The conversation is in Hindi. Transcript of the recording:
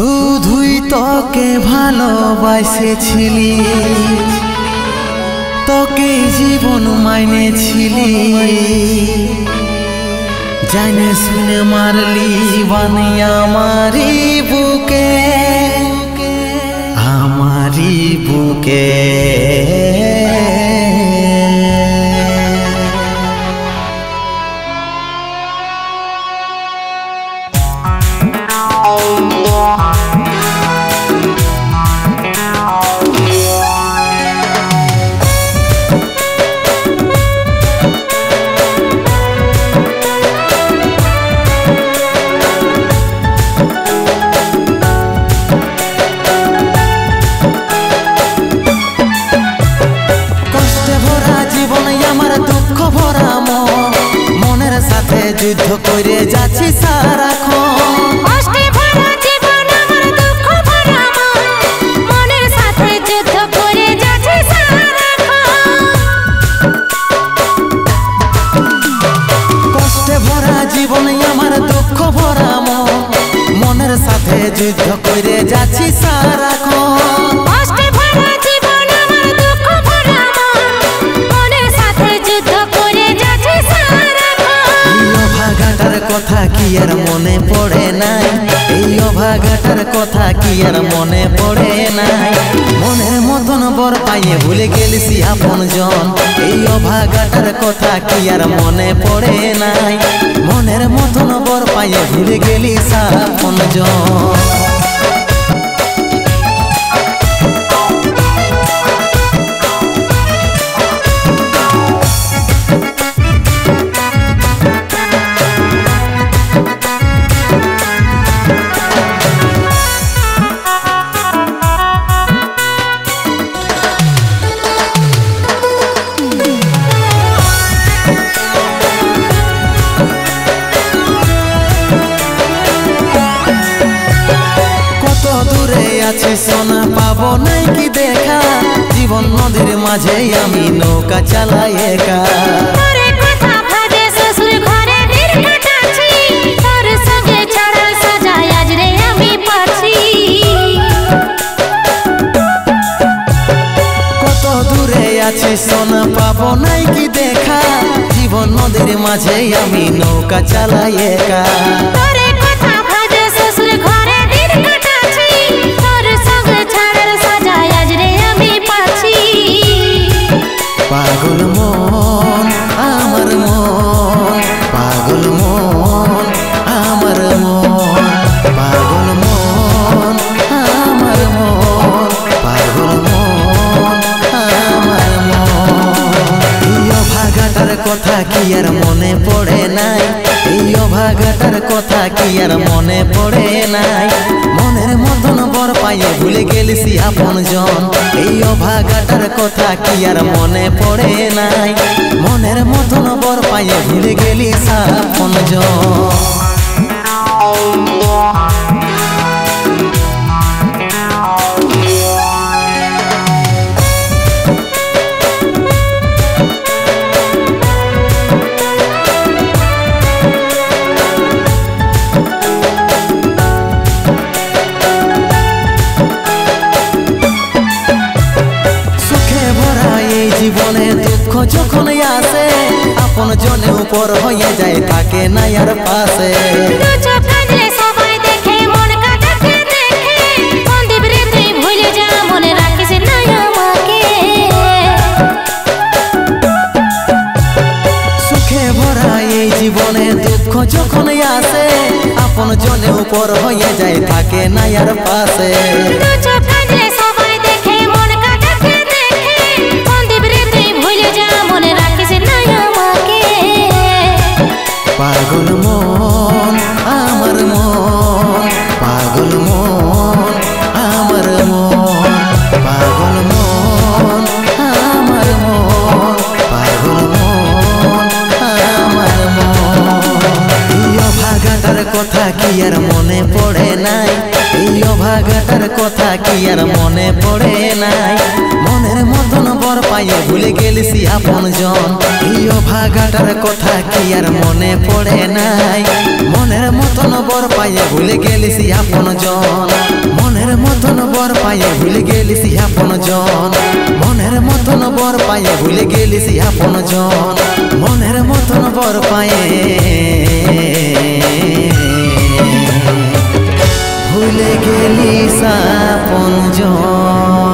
शुधुई तोके भालोबासेछिली तोके जीवन मानेछिली जाने सुने मारली बानिया मारी बुके हमारी बुके युद्ध करे जाछि सारा खन कष्टे भरा जीवन आमार दुख भरा मन मनेर साथे युद्ध करे जाछि सारा खन कष्टे भरा जीवन आमार दुख भरा मन मनेर साथे युद्ध करे जाछि सारा खन कष्टे भरा जीवन आमार दुख भरा मन मनेर साथे युद्ध करे जाछि सारा घाटार कथा कि आर मने पड़े ना अभा घाटार कथा कि आर मने पड़े ना मनेर मतन बर पाइए भूले गेलिसि आपन जन अभा घाटार कथा कि आर मने पड़े ना मनेर मतन बर पाइए भूले गेलिसि आपन जन सोना पाव नहीं कि देखा जीवन नदीर माझे आमी नौका चलाई एका तोरे कथा भावे ससुर घरे नीर काटाछि तोर संगे छड़ा सजाय आज रे आमी पाछि कत दूरे आछि सोना पाव नहीं कि देखा जीवन नदीर माझे आमी नौका चलाई एका तोरे कथा भावे ससुर घरे नीर काटाछि पागल मन आमर मन पागल मन आमर मन पागल मन आमर मन पागल मन आमर मन अभागाटार कथा कि आर मने पड़े ना अभागाटार कथा कि आर मने पड़े ना मनेर मतन बर पाइए भूले गेलिसि आपन जन अभागाटार कथा कि आर मने पड़े ना मनेर मतन बर पाइए भूले गेलिसि आपन जन जखने आसे अपन जने ऊपर होए जाए थाके ना यार पासे दो चोखने सबाई देखे मन का देखे देखे बंदीब रे तुई भूल जा मने राखिस ना आमाके सुखे भरा ए जीवने दुख जखने आसे अपन जने ऊपर होए जाए थाके ना यार पासे दो चोखने सबाई देखे मन का देखे देखे बंदीब रे तुई भूल जा पागल मन आमर मन पागल मन आमर मन पागल मन आमर मन पागल मन आमर मन अभागाटार कथा कि आर मने पड़े ना अभागाटार कथा कि आर मने पड़े ना मनेर मतन बर पाइए भूले गेलिसि आपन जन घाटार कथा कि आर मने पड़े नाई मनेर मतन बर पाइए भूले गेलिस आपन जन मनेर मतन बर पाइए भूले गेलिस आपन जन मनेर मतन बर पाइए भूले गेलिस आपन जन मनेर मतन बर पाए भूले गेलिस आपन जन।